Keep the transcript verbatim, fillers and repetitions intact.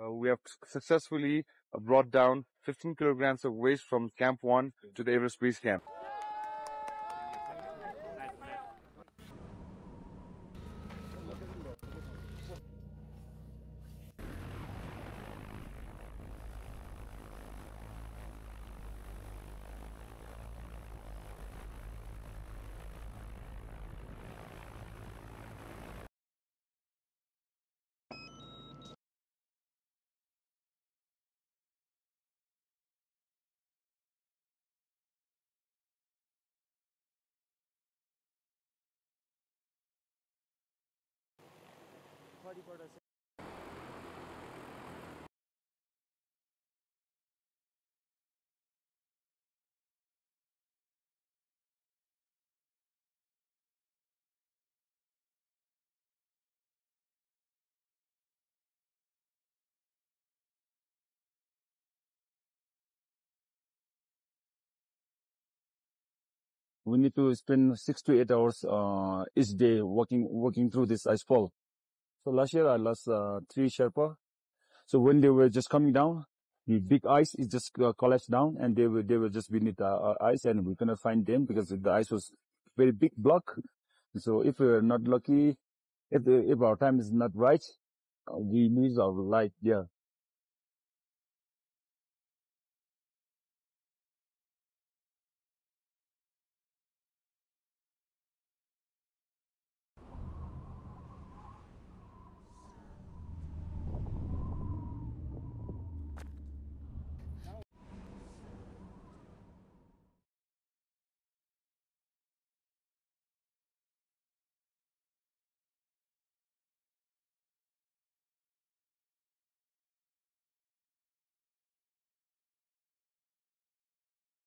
Uh, we have successfully brought down fifteen kilograms of waste from Camp one to the Everest Base Camp. Body borders. We need to spend six to eight hours uh, each day walking, walking through this ice fall. So last year I lost uh, three Sherpa. So when they were just coming down, the big ice is just uh, collapsed down, and they were they were just beneath the uh, ice, and we couldn't find them because the ice was very big block. So if we were not lucky, if the, if our time is not right, uh, we lose our life. Yeah.